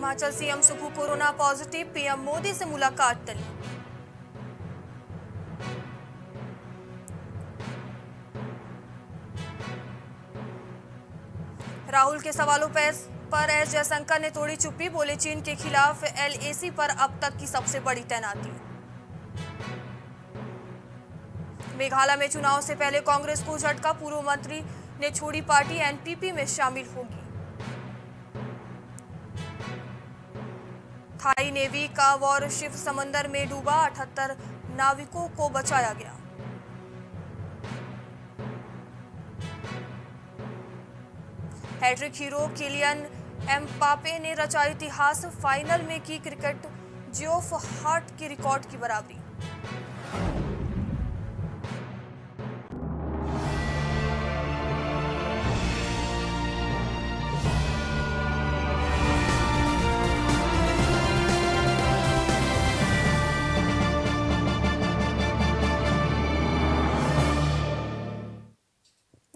Himachal CM Sukhu corona positive, PM Modi से मुलाकात टली। राहुल के सवालों पर एस जयशंकर ने तोड़ी चुप्पी, बोले चीन के खिलाफ एलएसी पर अब तक की सबसे बड़ी तैनाती। मेघालय में चुनाव से पहले कांग्रेस को झटका, पूर्व मंत्री ने छोड़ी पार्टी, एनपीपी में शामिल होगी। थाई नेवी का वॉरशिप समंदर में डूबा, 78 नाविकों को बचाया गया। हैट्रिक हीरो किलियन एम पापे ने रचा इतिहास, फाइनल में की क्रिकेट ज्योफ हार्ट के रिकॉर्ड की बराबरी।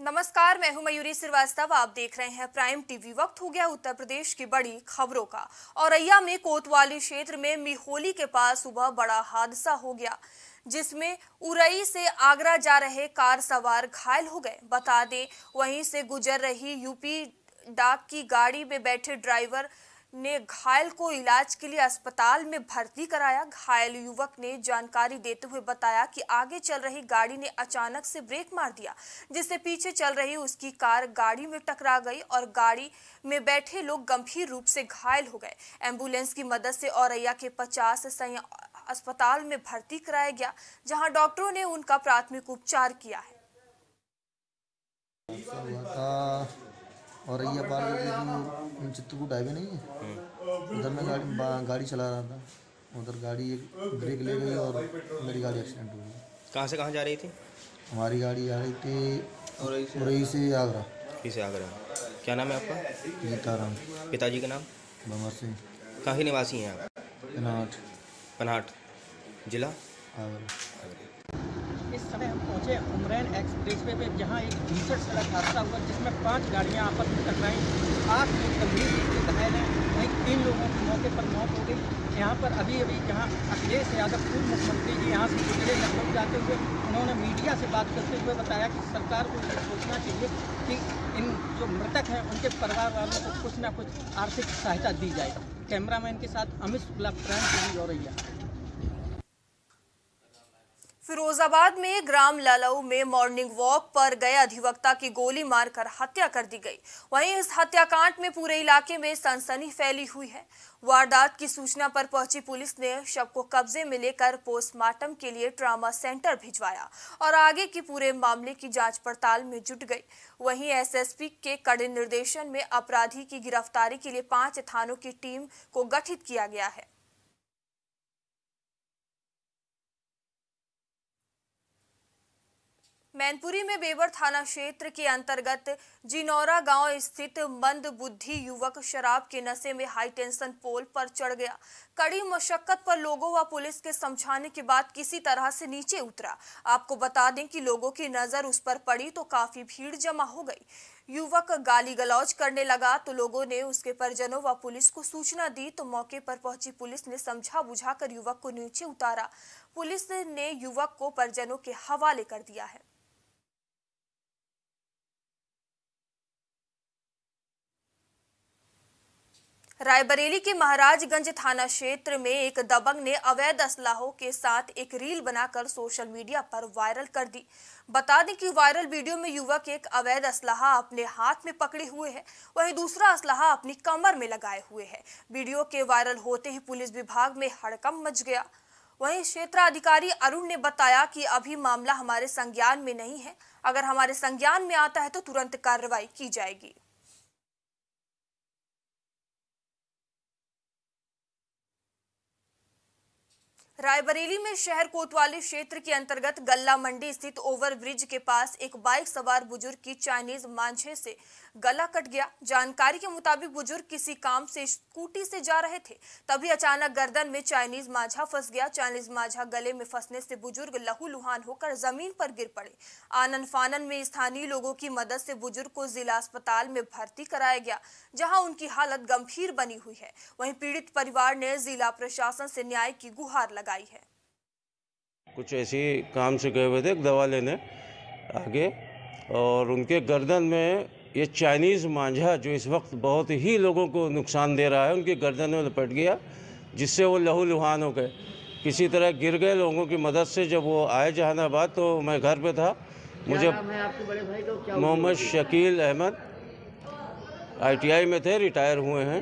नमस्कार, मैं हूं मयूरी श्रीवास्तव। आप देख रहे हैं प्राइम टीवी। वक्त हो गया उत्तर प्रदेश की बड़ी खबरों का। औरैया में कोतवाली क्षेत्र में मिहोली के पास सुबह बड़ा हादसा हो गया, जिसमें उरई से आगरा जा रहे कार सवार घायल हो गए। बता दें, वहीं से गुजर रही यूपी डाक की गाड़ी में बैठे ड्राइवर ने घायल को इलाज के लिए अस्पताल में भर्ती कराया। घायल युवक ने जानकारी देते हुए बताया कि आगे चल रही गाड़ी ने अचानक से ब्रेक मार दिया, जिससे पीछे चल रही उसकी कार गाड़ी में टकरा गई और गाड़ी में बैठे लोग गंभीर रूप से घायल हो गए। एम्बुलेंस की मदद से औरैया के 50 संयुक्त अस्पताल में भर्ती कराया गया, जहाँ डॉक्टरों ने उनका प्राथमिक उपचार किया है। और ये बार चित्रकूट हाईवे नहीं है, उधर मैं गाड़ी चला रहा था, उधर गाड़ी एक ब्रेक ले गई और मेरी गाड़ी एक्सीडेंट हो गई। कहाँ से कहाँ जा रही थी हमारी गाड़ी? जा रही थी उरई से आगरा। किसे आगरा? क्या नाम है आपका? गीताराम। पिताजी का नाम? बमरसी। कहाँ के निवासी हैं आप? पनाठ। पनाट, जिला आगरा। इस समय हम पहुंचे उमरेन एक्सप्रेसवे पे, जहां एक भीषण सड़क हादसा हुआ, जिसमें 5 गाड़ियां आपस में टकराई। 8 लोग गंभीर रूप से घायल हैं, वहीं 3 लोगों की मौके पर मौत हो गई। यहां पर अभी जहां अखिलेश यादव पूर्व मुख्यमंत्री जी यहां से गुजरे लखनऊ जाते हुए, उन्होंने मीडिया से बात करते हुए बताया कि सरकार को ये सोचना चाहिए कि इन जो मृतक हैं उनके परिवार वालों को कुछ ना कुछ आर्थिक सहायता दी जाए। कैमरामैन के साथ अमित शुक्ला, प्राइम टीवी, औरैया। फिरोजाबाद में ग्राम ललऊ में मॉर्निंग वॉक पर गए अधिवक्ता की गोली मारकर हत्या कर दी गई। वहीं इस हत्याकांड में पूरे इलाके में सनसनी फैली हुई है। वारदात की सूचना पर पहुंची पुलिस ने शव को कब्जे में लेकर पोस्टमार्टम के लिए ट्रामा सेंटर भिजवाया और आगे की पूरे मामले की जांच पड़ताल में जुट गई। वहीं एसएसपी के कड़े निर्देशन में अपराधी की गिरफ्तारी के लिए 5 थानों की टीम को गठित किया गया है। मैनपुरी में बेवर थाना क्षेत्र के अंतर्गत जिनौरा गांव स्थित मंद बुद्धि युवक शराब के नशे में हाई टेंशन पोल पर चढ़ गया। कड़ी मशक्कत पर लोगों व पुलिस के समझाने के बाद किसी तरह से नीचे उतरा। आपको बता दें कि लोगों की नजर उस पर पड़ी तो काफी भीड़ जमा हो गई। युवक गाली गलौज करने लगा तो लोगों ने उसके परिजनों व पुलिस को सूचना दी, तो मौके पर पहुंची पुलिस ने समझा बुझाकर युवक को नीचे उतारा। पुलिस ने युवक को परिजनों के हवाले कर दिया है। रायबरेली के महाराजगंज थाना क्षेत्र में एक दबंग ने अवैध असलाहों के साथ एक रील बनाकर सोशल मीडिया पर वायरल कर दी। बता दें कि वायरल वीडियो में युवक एक अवैध असलाहा अपने हाथ में पकड़े हुए है, वहीं दूसरा असलाहा अपनी कमर में लगाए हुए है। वीडियो के वायरल होते ही पुलिस विभाग में हड़कंप मच गया। वहीं क्षेत्राधिकारी अरुण ने बताया कि अभी मामला हमारे संज्ञान में नहीं है, अगर हमारे संज्ञान में आता है तो तुरंत कार्रवाई की जाएगी। रायबरेली में शहर कोतवाली क्षेत्र के अंतर्गत गल्ला मंडी स्थित ओवरब्रिज के पास एक बाइक सवार बुजुर्ग की चाइनीज मांझे से गला कट गया। जानकारी के मुताबिक बुजुर्ग किसी काम से स्कूटी से जा रहे थे, तभी अचानक गर्दन में चाइनीज मांझा फंस गया। चाइनीज मांझा गले में फंसने से बुजुर्ग लहूलुहान होकर जमीन पर गिर पड़े। आनन फानन में स्थानीय लोगों की मदद से बुजुर्ग को जिला अस्पताल में भर्ती कराया गया, जहाँ उनकी हालत गंभीर बनी हुई है। वहीं पीड़ित परिवार ने जिला प्रशासन से न्याय की गुहार लगाई है। कुछ ऐसी काम से गए हुए थे दवा लेने आगे, और उनके गर्दन में ये चाइनीज़ मांझा जो इस वक्त बहुत ही लोगों को नुकसान दे रहा है, उनकी गर्दन में लपट गया, जिससे वो लहूलुहान हो गए। किसी तरह गिर गए। लोगों की मदद से जब वो आए जहानाबाद तो मैं घर पे था। मुझे मोहम्मद शकील अहमद ITI में थे, रिटायर हुए हैं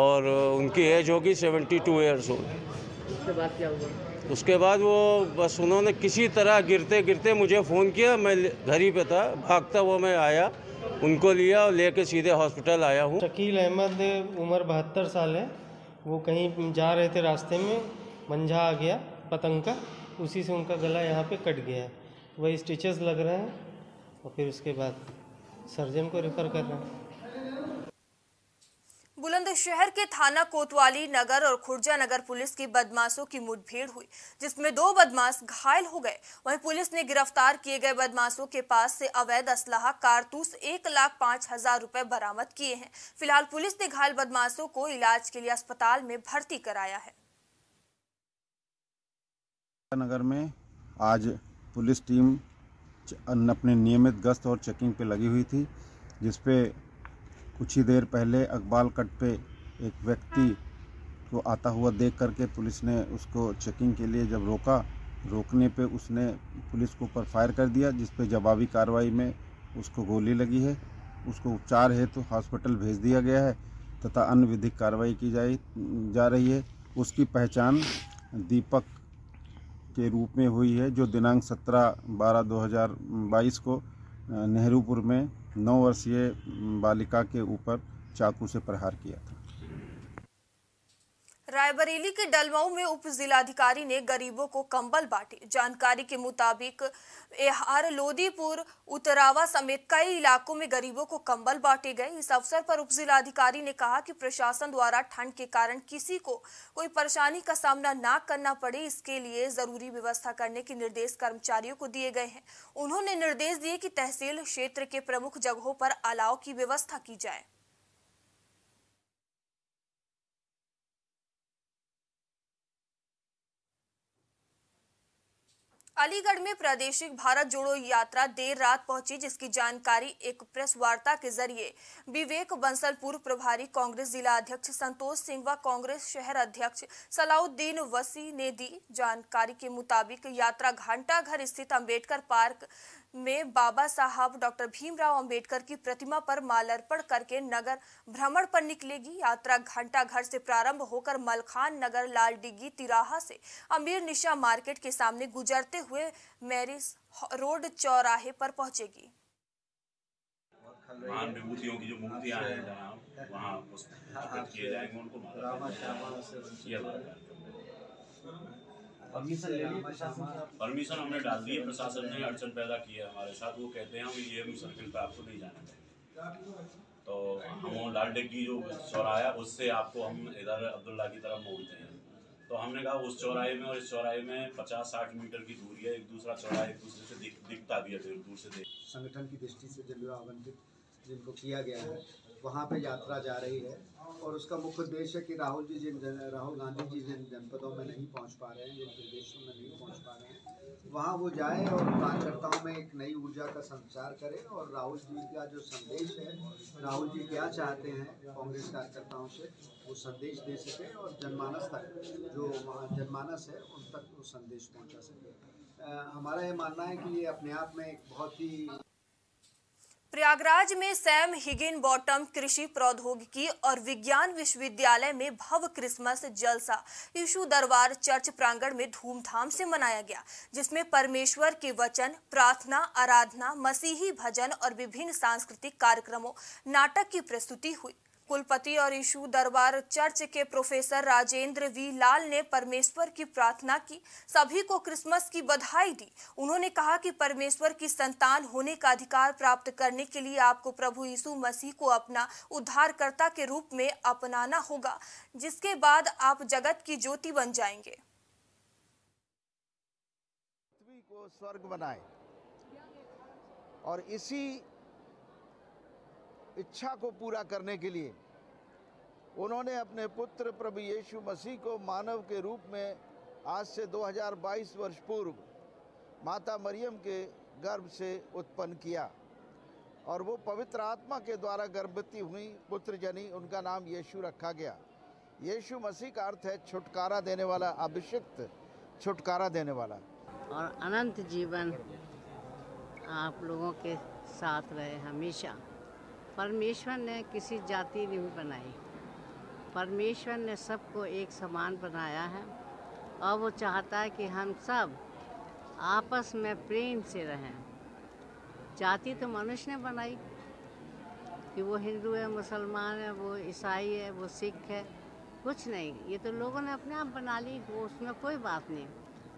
और उनकी एज होगी 72 ईयर्स ओल्ड। उसके बाद क्या हुआ? उसके बाद वो बस उन्होंने किसी तरह गिरते गिरते मुझे फ़ोन किया। मैं घर ही पे था, भागता हुआ मैं आया, उनको लिया और लेके सीधे हॉस्पिटल आया हूँ। शकील अहमद उम्र 72 साल है। वो कहीं जा रहे थे, रास्ते में मंझा आ गया पतंग का, उसी से उनका गला यहाँ पे कट गया है। वही स्टिचेस लग रहे हैं और फिर उसके बाद सर्जन को रेफर कर रहे हैं। बुलंदशहर के थाना कोतवाली नगर और खुर्जा नगर पुलिस की बदमाशों की मुठभेड़ हुई, जिसमें 2 बदमाश घायल हो गए। वहीं पुलिस ने गिरफ्तार किए गए बदमाशों के पास से अवैध असलाह कारतूस 1,05,000 रुपए बरामद किए हैं। फिलहाल पुलिस ने घायल बदमाशों को इलाज के लिए अस्पताल में भर्ती कराया है। नगर में आज पुलिस टीम अपने नियमित गश्त और चेकिंग पे लगी हुई थी, जिसपे कुछ ही देर पहले अकबाल कट पे एक व्यक्ति को आता हुआ देख करके पुलिस ने उसको चेकिंग के लिए जब रोका, रोकने पे उसने पुलिस के ऊपर फायर कर दिया, जिस पे जवाबी कार्रवाई में उसको गोली लगी है। उसको उपचार हेतु हॉस्पिटल भेज दिया गया है तथा अन्य विधिक कार्रवाई की जा रही है। उसकी पहचान दीपक के रूप में हुई है, जो दिनांक 17/12/2022 को नेहरूपुर में 9 वर्षीय बालिका के ऊपर चाकू से प्रहार किया था। रायबरेली के डलमऊ में उप जिलाधिकारी ने गरीबों को कंबल बांटे। जानकारी के मुताबिक एहार, लोदीपुर, उतरावा समेत कई इलाकों में गरीबों को कंबल बांटे गए। इस अवसर पर उप जिलाधिकारी ने कहा कि प्रशासन द्वारा ठंड के कारण किसी को कोई परेशानी का सामना ना करना पड़े, इसके लिए जरूरी व्यवस्था करने के निर्देश कर्मचारियों को दिए गए हैं। उन्होंने निर्देश दिए कि तहसील क्षेत्र के प्रमुख जगहों पर अलाव की व्यवस्था की जाए। अलीगढ़ में प्रादेशिक भारत जोड़ो यात्रा देर रात पहुंची, जिसकी जानकारी एक प्रेस वार्ता के जरिए विवेक बंसल, पूर्व प्रभारी कांग्रेस जिला अध्यक्ष संतोष सिंह व कांग्रेस शहर अध्यक्ष सलाउद्दीन वसी ने दी। जानकारी के मुताबिक यात्रा घंटा घर स्थित अंबेडकर पार्क में बाबा साहब डॉक्टर भीमराव अंबेडकर की प्रतिमा पर मालार्पण करके नगर भ्रमण पर निकलेगी। यात्रा घंटा घर से प्रारंभ होकर मलखान नगर, लाल डिग्गी तिराहा से अमीर निशा मार्केट के सामने गुजरते हुए मैरिस रोड चौराहे पर पहुंचेगी। महान विभूतियों की जो मूर्तियां हैं जहां वहां पुष्पित किए जाएंगे, उनको परमिशन हमने डाल दी है। प्रशासन ने अड़चन पैदा की है हमारे साथ। वो कहते हैं हम ये सर्किल पे आपको नहीं जाना चाहिए, तो हम लाल डिग्गी जो चौराहा उससे आपको हम इधर अब्दुल्ला की तरफ मोड़ते हैं। तो हमने कहा उस चौराहे में और इस चौराहे में 50-60 मीटर की दूरी है। एक दूसरा चौराहा एक दूसरे से दिखता भी है, फिर दूर से देख। संगठन की दृष्टि से जलवा आवंटित जिनको किया गया है वहाँ पे यात्रा जा रही है, और उसका मुख्य उद्देश्य है कि राहुल गांधी जी जिन जनपदों में नहीं पहुँच पा रहे हैं, जिन प्रदेशों में नहीं पहुँच पा रहे हैं, वहाँ वो जाए और कार्यकर्ताओं में एक नई ऊर्जा का संचार करें। और राहुल जी का जो संदेश है, राहुल जी क्या चाहते हैं कांग्रेस कार्यकर्ताओं से, वो संदेश दे सके और जनमानस तक, जो जनमानस है उन तक वो संदेश पहुँचा सके। हमारा ये मानना है कि ये अपने आप में एक बहुत ही। प्रयागराज में सैम हिगिन बॉटम कृषि प्रौद्योगिकी और विज्ञान विश्वविद्यालय में भव्य क्रिसमस जलसा यीशु दरबार चर्च प्रांगण में धूमधाम से मनाया गया, जिसमें परमेश्वर के वचन, प्रार्थना, आराधना, मसीही भजन और विभिन्न सांस्कृतिक कार्यक्रमों, नाटक की प्रस्तुति हुई। कुलपति और यीशु दरबार चर्च के प्रोफेसर राजेंद्र वी लाल ने परमेश्वर की प्रार्थना की, सभी को क्रिसमस की बधाई दी। उन्होंने कहा कि परमेश्वर की संतान होने का अधिकार प्राप्त करने के लिए आपको प्रभु यीशु मसीह को अपना उद्धारकर्ता के रूप में अपनाना होगा, जिसके बाद आप जगत की ज्योति बन जाएंगे। पृथ्वी को स्वर्ग बनाए और इसी इच्छा को पूरा करने के लिए उन्होंने अपने पुत्र प्रभु यीशु मसीह को मानव के रूप में आज से 2022 वर्ष पूर्व माता मरियम के गर्भ से उत्पन्न किया और वो पवित्र आत्मा के द्वारा गर्भवती हुई पुत्र जनी, उनका नाम यीशु रखा गया। यीशु मसीह का अर्थ है छुटकारा देने वाला, अभिषिक्त छुटकारा देने वाला। और अनंत जीवन आप लोगों के साथ रहे हमेशा। परमेश्वर ने किसी जाति नहीं बनाई, परमेश्वर ने सबको एक समान बनाया है और वो चाहता है कि हम सब आपस में प्रेम से रहें। जाति तो मनुष्य ने बनाई कि वो हिंदू है, मुसलमान है, वो ईसाई है, वो सिख है, कुछ नहीं, ये तो लोगों ने अपने आप बना ली, वो उसमें कोई बात नहीं।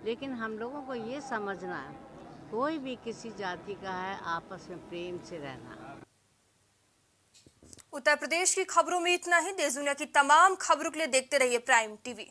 लेकिन हम लोगों को ये समझना है कोई भी किसी जाति का है, आपस में प्रेम से रहना। उत्तर प्रदेश की खबरों में इतना ही। देश दुनिया की तमाम खबरों के लिए देखते रहिए प्राइम टीवी।